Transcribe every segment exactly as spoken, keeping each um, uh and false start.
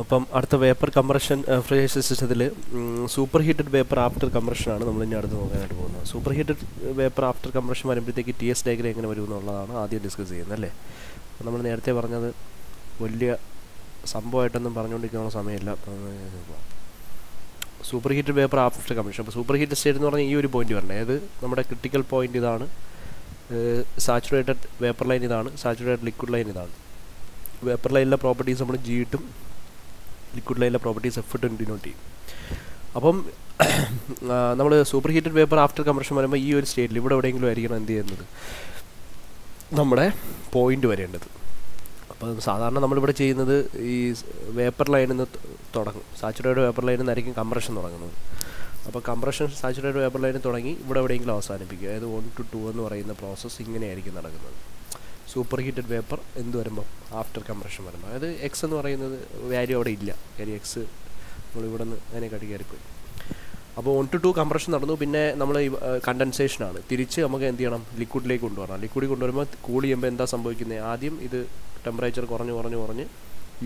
അപ്പം അടുത്ത vapour compression freezer സിസ്റ്റത്തിൽ super heated vapour after compression ആണ് നമ്മൾ ഇനി അടുത്ത് നോക്കാനായിട്ട് പോകുന്നത്. Super heated vapour after compression വരുമ്പോഴത്തേക്ക് ടി എസ് ഡയഗ്രം എങ്ങനെ വരും എന്നുള്ളതാണ് ആദ്യം ഡിസ്കസ് ചെയ്യുന്നത് അല്ലേ. അപ്പം നമ്മൾ നേരത്തെ പറഞ്ഞത് വലിയ സംഭവമായിട്ടൊന്നും പറഞ്ഞുകൊണ്ടിരിക്കാനുള്ള സമയമില്ല. Super heated vapour after compression, അപ്പോൾ സൂപ്പർ ഹീറ്റഡ് സ്റ്റേറ്റ് എന്ന് പറഞ്ഞാൽ ഈ ഒരു പോയിന്റ് വരണേ, അതായത് നമ്മുടെ ക്രിട്ടിക്കൽ പോയിന്റ് ഇതാണ്, സാച്ചുറേറ്റഡ് വേപ്പർ ലൈൻ ഇതാണ്, സാച്ചുറേറ്റഡ് ലിക്വിഡ് ലൈൻ ഇതാണ്. വേപ്പർ ലൈനിലെ പ്രോപ്പർട്ടീസ് നമ്മൾ ജി ഇട്ടും ലിക്വിഡ് ലൈനിലെ പ്രോപ്പർട്ടീസ് എഫ് ഇട്ടും ഡിനോട്ട് ചെയ്യും. അപ്പം നമ്മൾ super heated vapour after compression വരുമ്പോൾ ഈ ഒരു സ്റ്റേറ്റിൽ ഇവിടെ എവിടെയെങ്കിലും ആയിരിക്കണം എന്ത് ചെയ്യുന്നത് നമ്മുടെ പോയിന്റ് വരേണ്ടത്. അപ്പോൾ സാധാരണ നമ്മളിവിടെ ചെയ്യുന്നത് ഈ വേപ്പർ ലൈനിൽ നിന്ന് തുടങ്ങും, സാച്ചുറേറ്റഡ് വേപ്പർ ലൈനിൽ നിന്നായിരിക്കും കംപ്രഷൻ തുടങ്ങുന്നത്. അപ്പോൾ കംപ്രഷൻ സാച്ചുറേറ്റഡ് വേപ്പർ ലൈനിൽ തുടങ്ങി ഇവിടെ എവിടെയെങ്കിലും അവസാനിപ്പിക്കുക, അതായത് വൺ ടു ടു എന്ന് പറയുന്ന പ്രോസസ്സ് ഇങ്ങനെയായിരിക്കും നടക്കുന്നത് സൂപ്പർ ഹീറ്റഡ് വേപ്പർ എന്ത് വരുമ്പോൾ ആഫ്റ്റർ കംപ്രഷൻ വരുമ്പോൾ. അതായത് എക്സ് എന്ന് പറയുന്നത് വാല്യൂ അവിടെ ഇല്ല, കാര്യം എക്സ് നമ്മളിവിടെ നിന്ന് അതിനെ കടി കയറിപ്പോയി. അപ്പോൾ വൺ ടു ടു കംപ്രഷൻ നടന്നു, പിന്നെ നമ്മൾ കണ്ടൻസേഷനാണ്, തിരിച്ച് നമുക്ക് എന്ത് ചെയ്യണം ലിക്വിഡിലേക്ക് കൊണ്ടുവരണം. ലിക്വിഡിൽ കൊണ്ടുവരുമ്പോൾ കൂൾ ചെയ്യുമ്പോൾ എന്താ സംഭവിക്കുന്നത്, ആദ്യം ഇത് ടെമ്പറേച്ചർ കുറഞ്ഞ് കുറഞ്ഞ് കുറഞ്ഞ്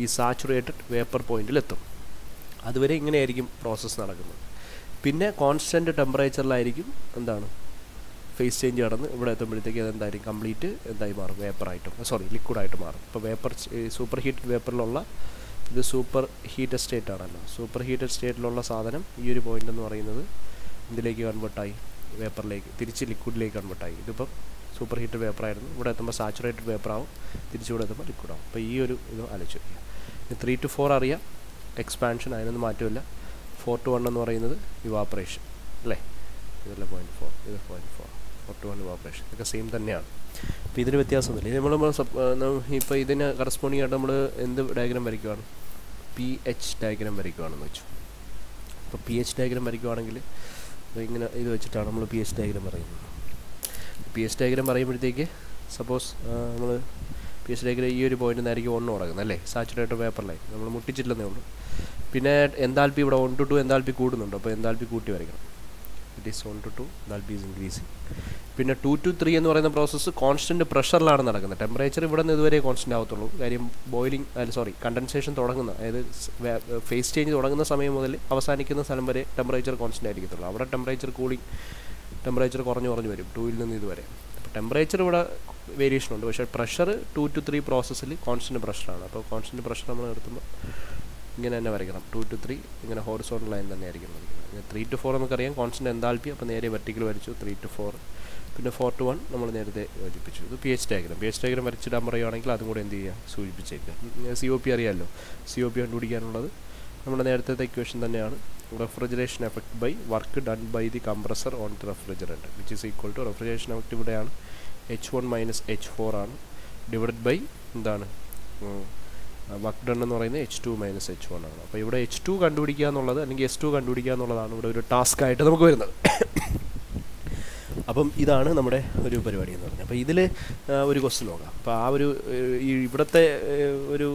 ഈ സാച്ചുറേറ്റഡ് വേപ്പർ പോയിൻറ്റിലെത്തും. അതുവരെ ഇങ്ങനെയായിരിക്കും പ്രോസസ്സ് നടക്കുന്നത്. പിന്നെ കോൺസ്റ്റൻറ്റ് ടെമ്പറേച്ചറിലായിരിക്കും എന്താണ് ഫേസ് ചേഞ്ച് നടന്ന് ഇവിടെ എത്തുമ്പോഴത്തേക്ക് അതെന്തായിരിക്കും കംപ്ലീറ്റ് എന്തായി മാറും, വേപ്പറായിട്ടും സോറി ലിക്വിഡായിട്ട് മാറും. ഇപ്പോൾ വേപ്പർ സൂപ്പർ ഹീറ്റഡ് വേപ്പറിലുള്ള ഇത് സൂപ്പർ ഹീറ്റഡ് സ്റ്റേറ്റ് ആണല്ലോ, സൂപ്പർ ഹീറ്റഡ് സ്റ്റേറ്റിലുള്ള സാധനം ഈ ഒരു പോയിൻ്റ് എന്ന് പറയുന്നത് ഇതിലേക്ക് കൺവേർട്ടായി വേപ്പറിലേക്ക്, തിരിച്ച് ലിക്വിഡിലേക്ക് കൺവേർട്ടായി. ഇതിപ്പം സൂപ്പർ ഹീറ്റഡ് വേപ്പറായിരുന്നു, ഇവിടെ എത്തുമ്പോൾ സാച്ചുറേറ്റഡ് വേപ്പറാവും, തിരിച്ചിവിടെ എത്തുമ്പോൾ ലിക്വിഡാവും. അപ്പോൾ ഈ ഒരു ഇത് ആലോചിച്ച് വയ്ക്കുക. ത്രീ ടു ഫോർ അറിയാം എക്സ്പാൻഷൻ, അതിനൊന്നും മാറ്റമില്ല. ഫോർ ടു വൺ എന്ന് പറയുന്നത് ഇവാപ്പറേഷൻ അല്ലേ, ഇതല്ല പോയിൻറ്റ് ഫോർ, ഇത് point four four two one evaporation, ഇതൊക്കെ സെയിം തന്നെയാണ്. അപ്പോൾ ഇതിന് വ്യത്യാസമൊന്നുമില്ല. ഇത് നമ്മൾ നമ്മൾ ഇപ്പോൾ ഇതിന് കറസ്പോണ്ടിങ് ആയിട്ട് നമ്മൾ എന്ത് ഡയഗ്രം വരയ്ക്കുകയാണ്, പി എച്ച് ഡയഗ്രം വരയ്ക്കുകയാണെന്ന് വെച്ചു. അപ്പോൾ പി എച്ച് ഡയഗ്രം വരയ്ക്കുകയാണെങ്കിൽ ഇങ്ങനെ ഇത് വെച്ചിട്ടാണ് നമ്മൾ പി എച്ച് ഡയഗ്രം പറയുന്നത്. പി എച്ച് ഡയഗ്രം പറയുമ്പോഴത്തേക്ക് സപ്പോസ് നമ്മൾ പി എച്ച് ഡയഗ്രം ഈ ഒരു പോയിൻ്റ് നിന്നായിരിക്കും ഒന്ന് തുടങ്ങുന്നത് അല്ലേ, സാച്ചുറേറ്റഡ് വേപ്പർ ലൈൻ നമ്മൾ മുട്ടിച്ചില്ലെന്നേ ഉള്ളൂ. പിന്നെ എന്താൽപ്പി ഇവിടെ വൺ ടു ടു എന്താൽപ്പി കൂടുന്നുണ്ട്, അപ്പോൾ എന്താൽപ്പി കൂട്ടി വരയ്ക്കണം. It is one two two enthalpy is increasing. പിന്നെ ടു ടു ത്രീ എന്ന് പറയുന്ന പ്രോസസ്സ് കോൺസ്റ്റൻറ്റ് പ്രഷറിലാണ് നടക്കുന്നത്. ടെമ്പറേച്ചർ ഇവിടെ നിന്ന് ഇതുവരെ കോൺസ്റ്റൻ്റ് ആവത്തുള്ളൂ, കാര്യം ബോയിലിംഗ് അല്ല സോറി കണ്ടൻസേഷൻ തുടങ്ങുന്ന, അതായത് ഫേസ് ചേഞ്ച് തുടങ്ങുന്ന സമയം മുതൽ അവസാനിക്കുന്ന സ്ഥലം വരെ ടെമ്പറേച്ചർ കോൺസ്റ്റൻ്റ് ആയിരിക്കത്തുള്ളൂ. അവിടെ ടെമ്പറേച്ചർ കൂളിംഗ് ടെമ്പറേച്ചർ കുറഞ്ഞു കുറഞ്ഞു വരും ടൂയിൽ നിന്ന് ഇതുവരെ. അപ്പോൾ ടെമ്പറേച്ചർ ഇവിടെ വേരിയേഷൻ ഉണ്ട്, പക്ഷേ പ്രഷർ ടു ടു ത്രീ പ്രോസസ്സിൽ കോൺസ്റ്റൻറ്റ് പ്രഷറാണ്. അപ്പോൾ കോൺസ്റ്റൻറ്റ് പ്രഷർ നമ്മൾ നിർത്തുമ്പോൾ ഇങ്ങനെ തന്നെ വരയ്ക്കണം, ടു ടു ത്രീ ഇങ്ങനെ ഹോറിസോണ്ടൽ ലൈൻ തന്നെ ആയിരിക്കും വരയ്ക്കുന്നത്. ത്രീ ടു ഫോർ നമുക്കറിയാം കോൺസ്റ്റൻറ്റ് എന്താൽപ്പി, അപ്പോൾ നേരെ വെർട്ടിക്കൽ വരച്ചു ത്രീ ടു ഫോർ. പിന്നെ ഫോർ ടു വൺ നമ്മൾ നേരത്തെ യോജിപ്പിച്ചു. ഇത് P H diagram, P H diagram വരച്ചിടാൻ പറയുകയാണെങ്കിൽ അതും കൂടെ എന്ത് ചെയ്യുക സൂചിപ്പിച്ചേക്കുക. സി ഒ പി അറിയാമല്ലോ, സി ഒ പി കണ്ടുപിടിക്കാനുള്ളത് നമ്മുടെ നേരത്തെ ഇക്വേഷൻ തന്നെയാണ്, refrigeration effect by work done by the compressor on the refrigerant which is equal to refrigeration effect ഇവിടെയാണ് H one minus H four ആണ്, ഡിവൈഡ് ബൈ എന്താണ് work done എന്ന് പറയുന്നത് H two minus H one ആണ്. അപ്പോൾ ഇവിടെ H two കണ്ടുപിടിക്കുക എന്നുള്ളത് അല്ലെങ്കിൽ എച്ച് ടു കണ്ടുപിടിക്കുക എന്നുള്ളതാണ് ഇവിടെ ഒരു ടാസ്ക് ആയിട്ട് നമുക്ക് വരുന്നത്. അപ്പം ഇതാണ് നമ്മുടെ ഒരു പരിപാടി എന്ന് പറഞ്ഞത്. അപ്പോൾ ഇതിൽ ഒരു ക്വസ്റ്റ്യൻ നോക്കാം. അപ്പോൾ ആ ഒരു ഇവിടുത്തെ ഒരു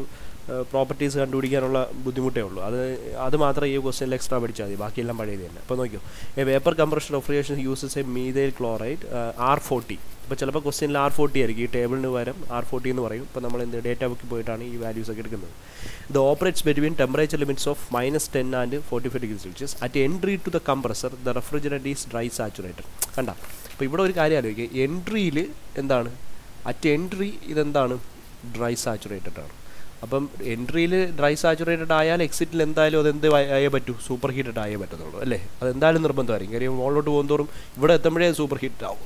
പ്രോപ്പർട്ടീസ് കണ്ടുപിടിക്കാനുള്ള ബുദ്ധിമുട്ടേ ഉള്ളൂ, അത് അത് മാത്രം ഈ ക്വസ്റ്റ്യനിൽ എക്സ്ട്രാ പഠിച്ചാൽ മതി, ബാക്കിയെല്ലാം പഴയത് തന്നെ. അപ്പോൾ നോക്കിയോ, a vapour compression refrigeration uses a methyl chloride R forty. അപ്പോൾ ചിലപ്പോൾ ക്വസ്റ്റ്യനിൽ ആർ ഫോർട്ടി ആയിരിക്കും, ഈ ടേബിളിന് പകരം ആർ ഫോർട്ടി എന്ന് പറയും. ഇപ്പോൾ നമ്മൾ എന്ത് ഡേറ്റ ബുക്കിൽ പോയിട്ടാണ് ഈ വാല്യൂസ് ഒക്കെ എടുക്കുന്നത്. ഇത് operates between temperature limits of minus ten and forty five degree Celsius at entry to the compressor the refrigerant is dry saturated. കണ്ട, അപ്പോൾ ഇവിടെ ഒരു കാര്യം ആലോചിക്കുക, എൻട്രിയിൽ എന്താണ് അറ്റ് എൻട്രി ഇതെന്താണ് ഡ്രൈ സാച്ചുറേറ്റഡ് ആണ്. അപ്പം എൻട്രിയിൽ ഡ്രൈ സാച്ചുറേറ്റഡ് ആയാൽ എക്സിറ്റിൽ എന്തായാലും അതെന്ത് ആയേ പറ്റൂ, സൂപ്പർ ഹീറ്റഡ് ആയേ പറ്റത്തുള്ളൂ അല്ലേ, അതെന്തായാലും നിർബന്ധമായിരിക്കും. കാര്യം മുകളിലോട്ട് പോകുന്നതോറും ഇവിടെ എത്തുമ്പോഴേ സൂപ്പർ ഹീറ്റഡ് ആവും,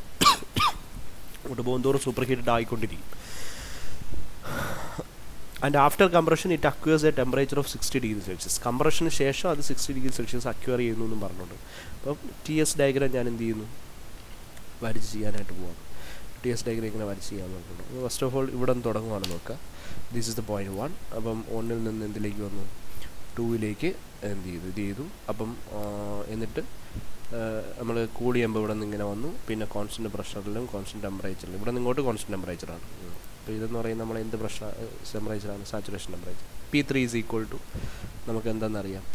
ഇങ്ങോട്ട് പോകുന്നതോറും സൂപ്പർ ഹീറ്റഡ് ആയിക്കൊണ്ടിരിക്കും. And after compression it acquires a temperature of sixty degree Celsius. കംപ്രഷന് ശേഷം അത് സിക്സ്റ്റി ഡിഗ്രി സെൽഷ്യസ് അക്വയർ ചെയ്യുന്നു എന്നും പറഞ്ഞുകൊണ്ട്. അപ്പം ടി എസ് ഡയഗ്രം ഞാൻ എന്ത് ചെയ്യുന്നു വരച്ച് ചെയ്യാനായിട്ട് പോവാം. ടി എസ് ഡയഗ്രം ഇങ്ങനെ വരച്ച് ചെയ്യാൻ നോക്കുന്നുണ്ട്. ഫസ്റ്റ് ഓഫ് ഓൾ ഇവിടെ നിന്ന് തുടങ്ങുകയാണ് നോക്കുക. This is the point one. അപ്പം ഒന്നിൽ നിന്ന് എന്തിലേക്ക് വന്നു, ടൂവിലേക്ക് എന്ത് ചെയ്തു ഇത് ചെയ്തു. അപ്പം എന്നിട്ട് നമ്മൾ കൂൾ ചെയ്യുമ്പോൾ ഇവിടെ നിന്ന് ഇങ്ങനെ വന്നു, പിന്നെ കോൺസ്റ്റൻറ്റ് പ്രഷറിലും കോൺസ്റ്റൻറ്റ് ടെമ്പറേച്ചറിലും ഇവിടെ നിന്ന് ഇങ്ങോട്ട് കോൺസ്റ്റൻറ്റ് ടെമ്പറേച്ചറാണ്. അപ്പോൾ ഇതെന്ന് പറയുന്നത് നമ്മൾ എന്ത് പ്രഷർ ടെമ്പറേച്ചറാണ്, saturation temperature. P three is equal to നമുക്ക് എന്താണെന്നറിയാം,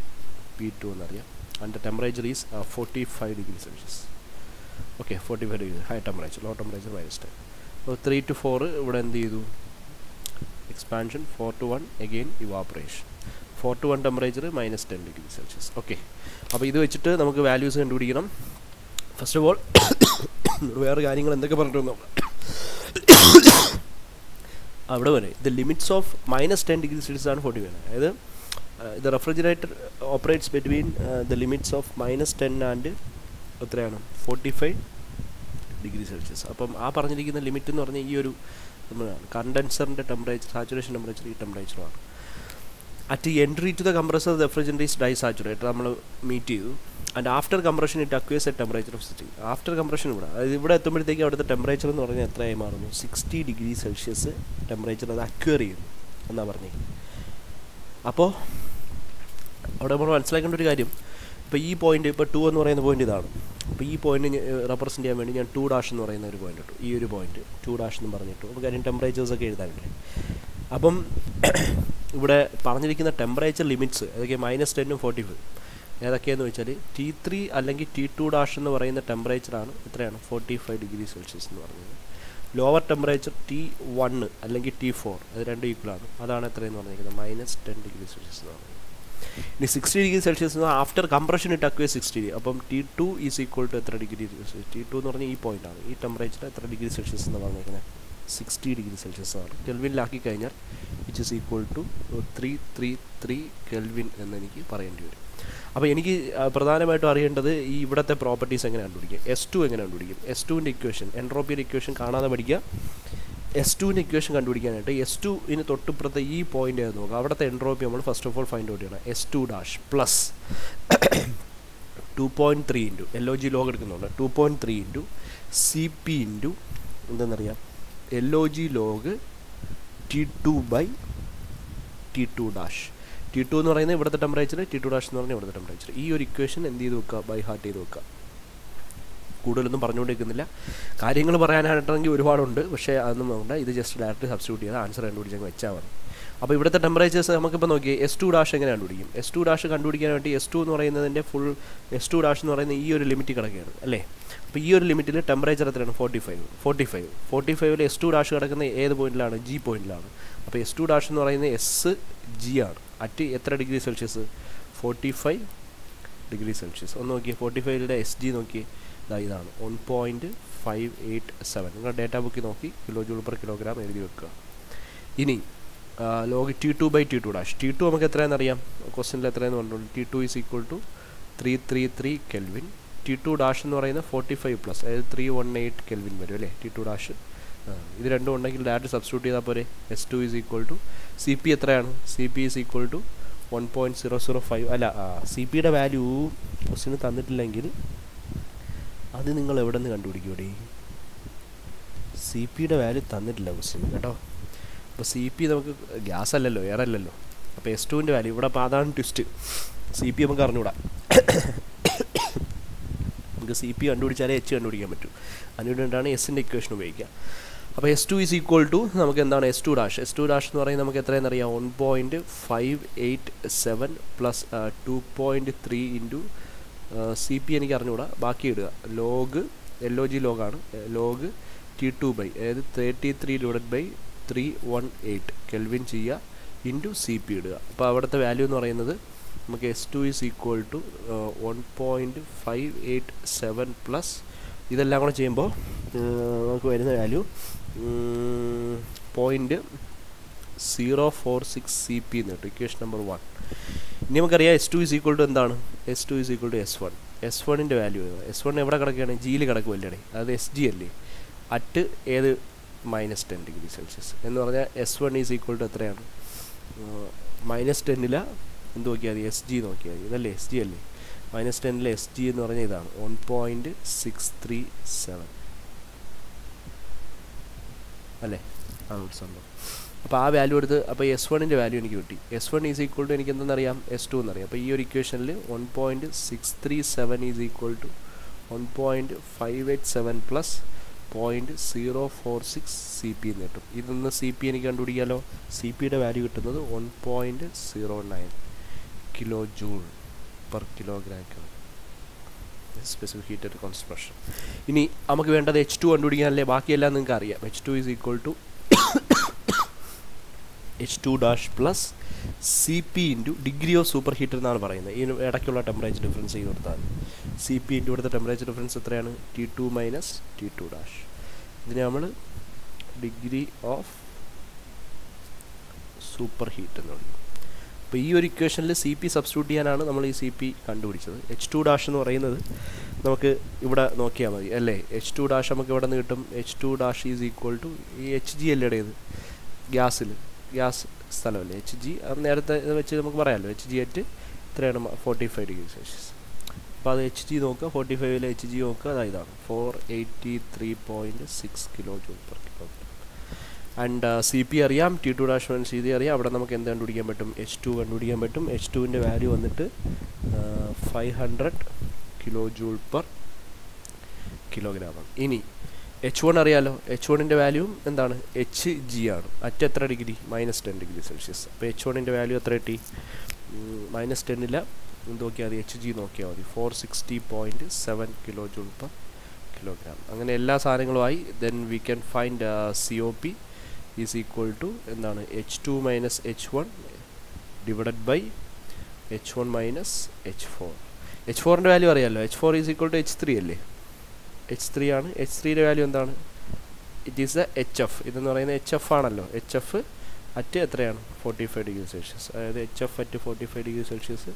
പി ടു എന്നറിയാം. And temperature is forty five degree Celsius. Okay, forty five degree high temperature, low temperature minus ten. അപ്പോൾ ത്രീ ടു ഫോർ ഇവിടെ എന്ത് ചെയ്തു, expansion. Four two one again evaporation. forty-one temperature minus ten degrees Celsius. Okay. So, this is the values. First of all, the limits of minus ten degrees Celsius are forty-one. Either, uh, the refrigerator operates between uh, the limits of minus ten and forty-five degrees Celsius. So, the limit is condenser temperature, saturation temperature, temperature. At the entry to the compressor, the refrigerant is disaturated, and after compression it acquires a temperature of sixty. After compression, the temperature is sixty degrees Celsius temperature acquires. So, this point is two and point. This point represents two dash and point. This point two dash and temperatures. Now, the temperature limits minus ten and forty-five. T three and T two dash the temperature is forty-five degrees Celsius. Lower temperature T one and T four. That is equal to minus ten degrees Celsius. sixty degrees Celsius after compression it acquires sixty. So T two is equal to three degrees Celsius. T two is e point. E temperature is three degrees Celsius. sixty degrees Celsius. Kelvin laki kainar, which is equal to three thirty-three Kelvin. Now, the properties S two S two in the equation, entropy equation S two in equation S two in the E point entropy first of all find out S two dash plus two point three into log log two point three into Cp into log log T two by T two dash. T two is the temperature, T two dash is the temperature. This equation is by heart. Kudu Parnodicilla. Cardiangle Baran Trangu Reward, Shea is just directly substitute answer and whichever. Up with the temperatures S two dash and S two dash and S two nor in full S two dash nor in the year limit again. Year limit temperature at forty-five. Forty-five. Forty-five S two dash A point land G point land. Up S two dash nor in the S G R at degrees Celsius forty-five degrees Celsius. forty-five S G okay. one point five eight seven data book kilojoule per kilogram ini uh, log T two by T two dash T two amak ethrayanu ariyam question la ethrayanu vandu T two is equal to three thirty-three Kelvin T two dash nu parayna forty-five plus three eighteen Kelvin varu le T two dash idu rendu undakil direct substitute cheyda pore S two is equal to Cp ethrayanu Cp is equal to one point zero zero five alla uh, Cp ide value question thannittillengil That's why you can see Cp value is not Cp is gas or air. So S two value is twist. Cp is not Cp is not S equation. So S two is equal to S two dash. S two dash is one point five eight seven plus two point three into Uh, Cp and log log log aanu log T two by thirty-three divided by three eighteen Kelvin chia into Cp iduga appo value nu parayunnathu namakku S two is equal to uh, one point five eight seven plus idellam kodu cheyumbo namakku varuna value um, zero point zero four six Cp ennu equation number one. S two is equal to S two is equal to S one. S one in the value. S one is G that is S G L at minus ten degrees Celsius. S one is equal to uh, minus ten ila S G no S G L minus ten ila S G one point six three seven. Alley, now value S one in the value S one is equal to S two. This equation one point six three seven is equal to one point five eight seven plus zero point zero four six Cp. This is Cp. Cp value is one point zero nine kilojoule per kilogram. Specific heated concentration. Ini H two and H two is equal to H two dash plus Cp into degree of superheated ennaanu parayunnu ee edakkulla temperature difference eeduttaal Cp into the temperature difference ethrayanu T two minus T two dash idine nammal degree of superheat ennu parayum appo ee oru equation il Cp substitute cheyananu nammal ee Cp kandupidichathu H two dash ennu parayunnathu നമുക്ക് ഇവിടെ നോക്കിയാൽ മതി അല്ലേ H two dash നമുക്ക് ഇവിടെ നിന്ന് കിട്ടും H two dash is equal to ഈ എച്ച് ജി അല്ലേ ഇത് ഗ്യാസിൽ ഗ്യാസ് സ്ഥലമല്ലേ എച്ച് ജി അത് നേരത്തെ വെച്ച് നമുക്ക് പറയാമല്ലോ എച്ച് ജി അറ്റ് ഇത്രയാണ് ഫോർട്ടി ഫൈവ് ഡിഗ്രി സെൽഷ്യസ് അപ്പോൾ അത് എച്ച് ജി നോക്കുക ഫോർട്ടി ഫൈവിൽ എച്ച് ജി നോക്കുക അതായത് ഇതാണ് four eighty three point six kilojoule per kilogram and C P അറിയാം T two dash one C D അറിയാം അവിടെ നമുക്ക് എന്ത് കണ്ടുപിടിക്കാൻ പറ്റും എച്ച് ടു കണ്ടുപിടിക്കാൻ പറ്റും എച്ച് ടുവിൻ്റെ വാല്യൂ വന്നിട്ട് five hundred kilojoule per kilogram. Ini H one അറിയാലോ H one ന്റെ വാല്യൂ എന്താണ് H G ആണ് അറ്റ് എത്ര degree minus ten degree Celsius അപ്പോൾ എച്ച് വണ്ണിൻ്റെ വാല്യൂ എത്ര കിട്ടി മൈനസ് ടെന്നില്ല എന്ത് നോക്കിയാൽ മതി എച്ച് ജി നോക്കിയാൽ മതി four sixty point seven kilojoule per kilogram. അങ്ങനെ എല്ലാ സാധനങ്ങളുമായി then we can find C O P is equal to എന്താണ് H two minus H one divided by H one minus H four. H ഫോറിൻ്റെ value അറിയാമല്ലോ H four is equal to H three അല്ലേ H three ആണ് H ത്രീയുടെ value എന്താണ് it is the H F ഇതെന്ന് പറയുന്നത് H F ആണല്ലോ H F at എത്രയാണ് ഫോർട്ടി ഫൈവ് ഡിഗ്രി സെൽഷ്യസ് അതായത് H F at forty five degree Celsius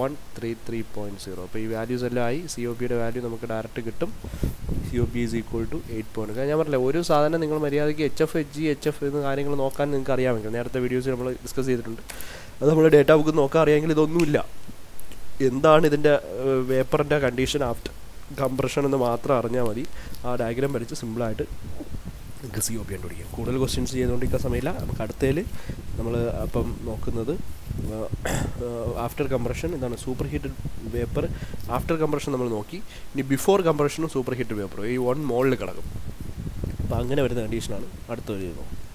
one three three point zero അപ്പോൾ ഈ വാല്യൂസ് എല്ലാം ആയി സി ഒ പിയുടെ വാല്യൂ നമുക്ക് ഡയറക്റ്റ് കിട്ടും C O P is equal to eight point കാരണം ഞാൻ പറഞ്ഞില്ല ഒരു സാധനം നിങ്ങൾ മര്യാദയ്ക്ക് H F H G H F എന്ന കാര്യങ്ങൾ നോക്കാൻ നിങ്ങൾക്ക് അറിയാമെങ്കിൽ നേരത്തെ വീഡിയോസിൽ നമ്മൾ ഡിസ്കസ് ചെയ്തിട്ടുണ്ട് അത് നമ്മൾ ഡേറ്റ ബുക്ക് നോക്കാൻ അറിയാമെങ്കിൽ ഇതൊന്നുമില്ല എന്താണ് ഇതിൻ്റെ വേപ്പറിൻ്റെ കണ്ടീഷൻ ആഫ്റ്റർ കംപ്രഷൻ എന്ന് മാത്രം അറിഞ്ഞാൽ മതി ആ ഡയഗ്രാം വരച്ച് സിമ്പിളായിട്ട് നമുക്ക് സി ഒ പി കണ്ടുപിടിക്കാം കൂടുതൽ ക്വസ്റ്റ്യൻസ് ചെയ്തുകൊണ്ടിരിക്കാൻ സമയമില്ല നമുക്ക് അടുത്തതിൽ നമ്മൾ അപ്പം നോക്കുന്നത് ആഫ്റ്റർ കംപ്രഷൻ എന്താണ് super heated vapour after compression നമ്മൾ നോക്കി ഇനി ബിഫോർ കംപ്രഷനും സൂപ്പർ ഹീറ്റഡ് വേപ്പറും ഈ വൺ മോളിൽ കിടക്കും അപ്പോൾ അങ്ങനെ വരുന്ന കണ്ടീഷനാണ് അടുത്ത ഒരു